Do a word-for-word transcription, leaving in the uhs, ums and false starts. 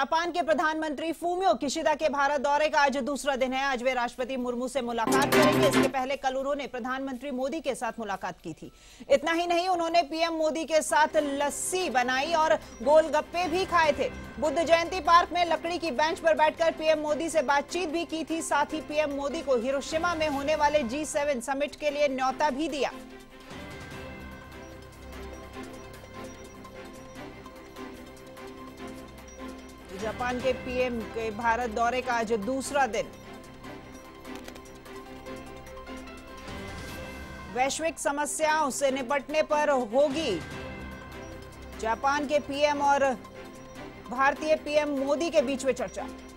Japan के प्रधानमंत्री Fumio Kishida के भारत दौरे का आज दूसरा दिन है। आज वे राष्ट्रपति मुर्मू से मुलाकात करेंगे। इसके पहले कल उन्होंने प्रधानमंत्री मोदी के साथ मुलाकात की थी। इतना ही नहीं, उन्होंने पीएम मोदी के साथ लस्सी बनाई और गोलगप्पे भी खाए थे। बुद्ध जयंती पार्क में लकड़ी की बेंच पर बैठकर पीएम मोदी से बातचीत भी की थी। साथ ही पीएम मोदी को हिरोशिमा में होने वाले जी सेवन समिट के लिए न्यौता भी दिया। जापान के पीएम के भारत दौरे का आज दूसरा दिन। वैश्विक समस्याओं से निपटने पर होगी जापान के पीएम और भारतीय पीएम मोदी के बीच में चर्चा।